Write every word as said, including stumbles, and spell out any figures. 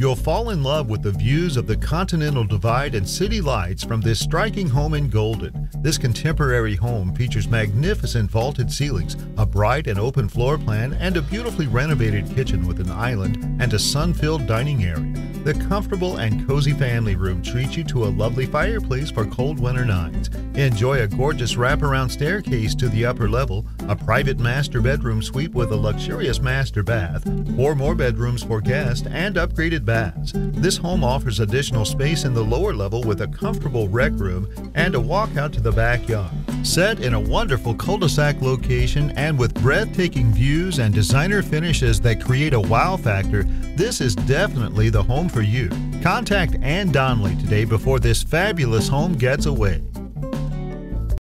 You'll fall in love with the views of the Continental Divide and city lights from this striking home in Golden. This contemporary home features magnificent vaulted ceilings, a bright and open floor plan, and a beautifully renovated kitchen with an island and a sun-filled dining area. The comfortable and cozy family room treats you to a lovely fireplace for cold winter nights. Enjoy a gorgeous wraparound staircase to the upper level, a private master bedroom suite with a luxurious master bath, four more bedrooms for guests, and upgraded baths. This home offers additional space in the lower level with a comfortable rec room and a walkout to the backyard. Set in a wonderful cul-de-sac location and with breathtaking views and designer finishes that create a wow factor, this is definitely the home for you. Contact Ann Donnelly today before this fabulous home gets away.